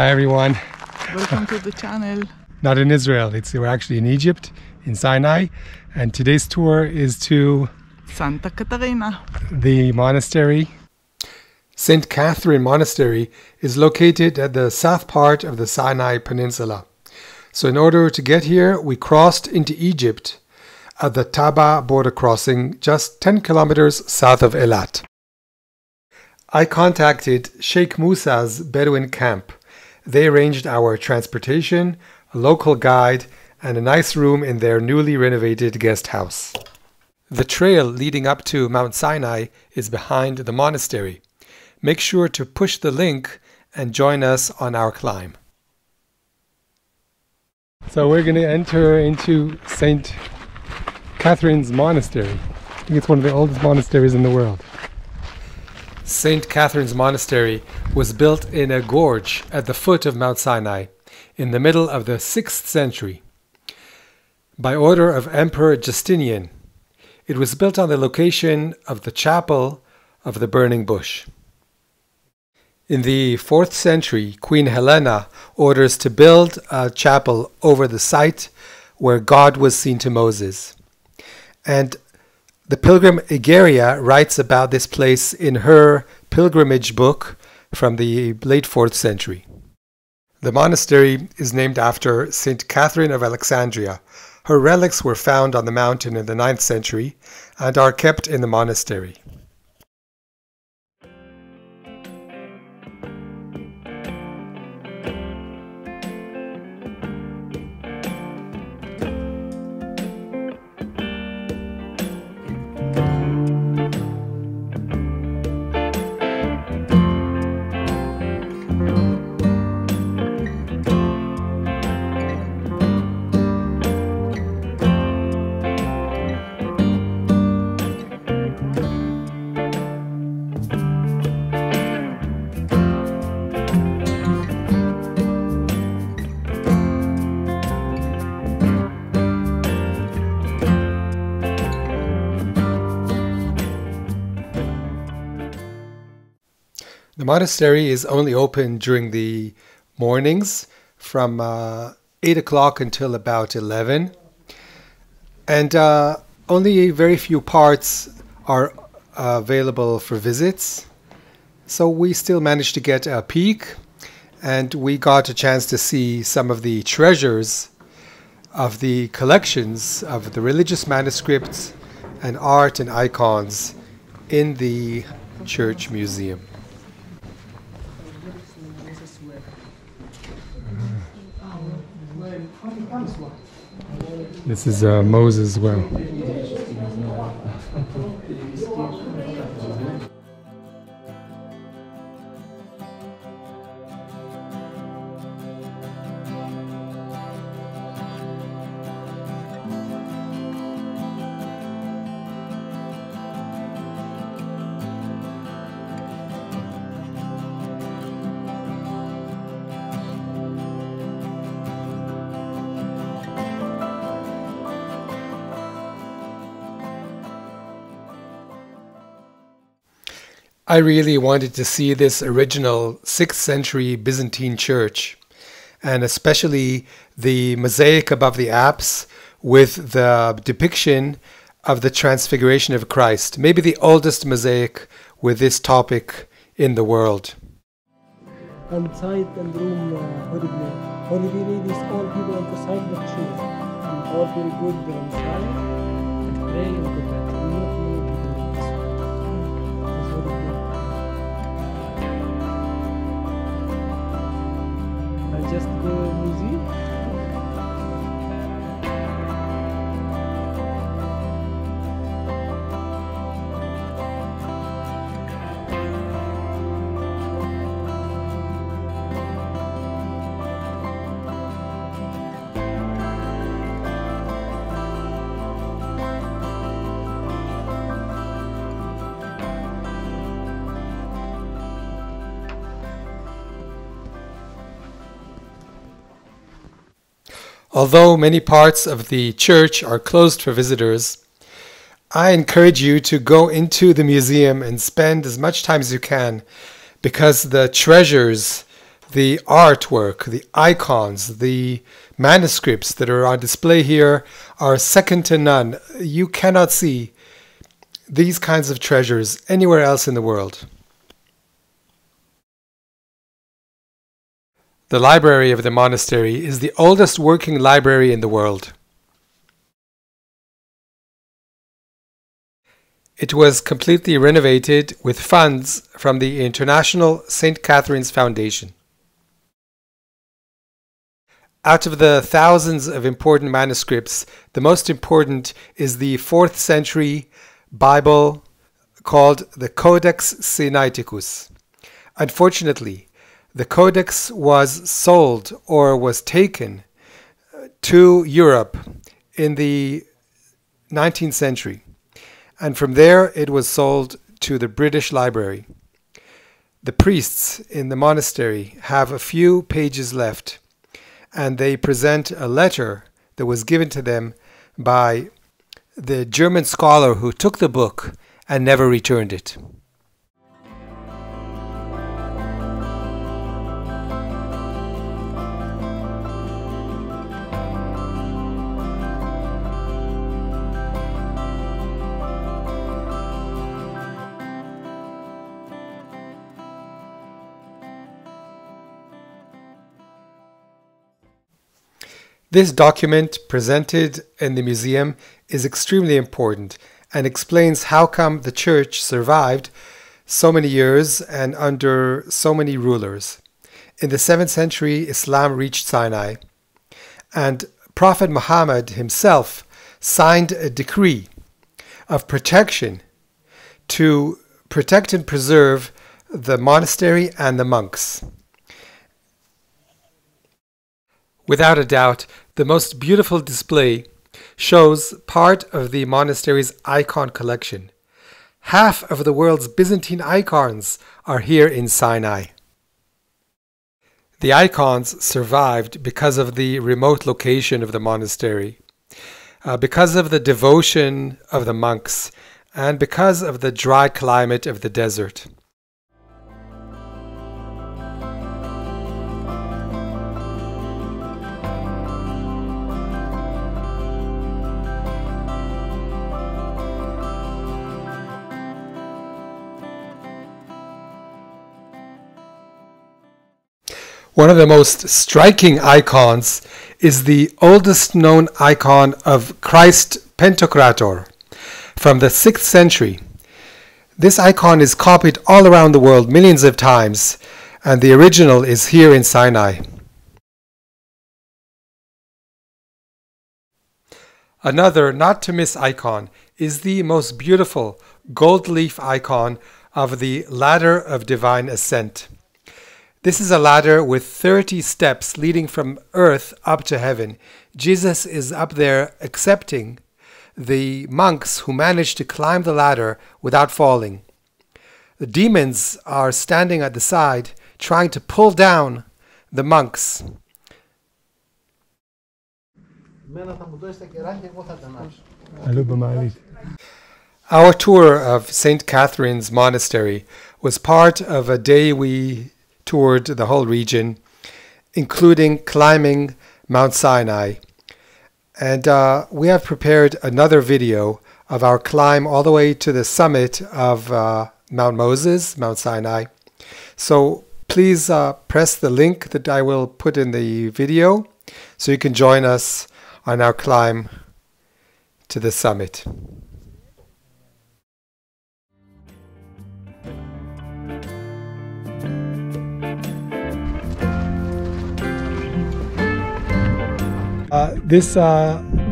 Hi everyone. Welcome to the channel. Not in Israel, we're actually in Egypt, in Sinai, and today's tour is to Santa Catarina. The monastery. Saint Catherine Monastery is located at the south part of the Sinai Peninsula. So in order to get here, we crossed into Egypt at the Taba border crossing, just 10 kilometers south of Elat. I contacted Sheikh Musa's Bedouin camp. They arranged our transportation, a local guide, and a nice room in their newly renovated guest house. The trail leading up to Mount Sinai is behind the monastery. Make sure to push the link and join us on our climb. So we're going to enter into Saint Catherine's Monastery. I think it's one of the oldest monasteries in the world. Saint Catherine's Monastery was built in a gorge at the foot of Mount Sinai in the middle of the 6th century by order of Emperor Justinian. It was built on the location of the chapel of the burning bush. In the 4th century, Queen Helena orders to build a chapel over the site where God was seen to Moses. And the pilgrim Egeria writes about this place in her pilgrimage book from the late 4th century. The monastery is named after Saint Catherine of Alexandria. Her relics were found on the mountain in the 9th century and are kept in the monastery. The monastery is only open during the mornings from 8 o'clock until about 11, and only very few parts are available for visits, so we still managed to get a peek, and we got a chance to see some of the treasures of the collections of the religious manuscripts and art and icons in the church museum. This is Moses' well. I really wanted to see this original 6th century Byzantine church, and especially the mosaic above the apse with the depiction of the Transfiguration of Christ, maybe the oldest mosaic with this topic in the world. Outside the room, holy ladies, all people on the side of the church, and all very good inside, and pray and go back. Just go museum. Although many parts of the church are closed for visitors, I encourage you to go into the museum and spend as much time as you can, because the treasures the artwork, the icons, the manuscripts that are on display here are second to none. You cannot see these kinds of treasures anywhere else in the world. The library of the monastery is the oldest working library in the world. It was completely renovated with funds from the International Saint Catherine's Foundation. Out of the thousands of important manuscripts, the most important is the 4th century Bible called the Codex Sinaiticus. Unfortunately, the Codex was sold or was taken to Europe in the 19th century, and from there it was sold to the British Library. The priests in the monastery have a few pages left, and they present a letter that was given to them by the German scholar who took the book and never returned it. This document presented in the museum is extremely important and explains how come the church survived so many years and under so many rulers. In the 7th century, Islam reached Sinai, and Prophet Muhammad himself signed a decree of protection to protect and preserve the monastery and the monks. Without a doubt, the most beautiful display shows part of the monastery's icon collection. Half of the world's Byzantine icons are here in Sinai. The icons survived because of the remote location of the monastery, because of the devotion of the monks, and because of the dry climate of the desert. One of the most striking icons is the oldest known icon of Christ Pantocrator from the 6th century. This icon is copied all around the world millions of times, and the original is here in Sinai. Another not to miss icon is the most beautiful gold leaf icon of the Ladder of Divine Ascent. This is a ladder with 30 steps leading from earth up to heaven. Jesus is up there accepting the monks who managed to climb the ladder without falling. The demons are standing at the side trying to pull down the monks. Our tour of St. Catherine's Monastery was part of a day we toured the whole region, including climbing Mount Sinai. And we have prepared another video of our climb all the way to the summit of Mount Moses, Mount Sinai. So please press the link that I will put in the video so you can join us on our climb to the summit. This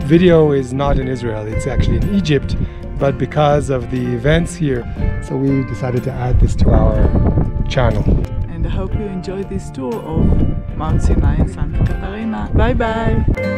video is not in Israel, it's actually in Egypt, but because of the events here, so we decided to add this to our channel. And I hope you enjoyed this tour of Mount Sinai and Santa Catarina. Bye bye!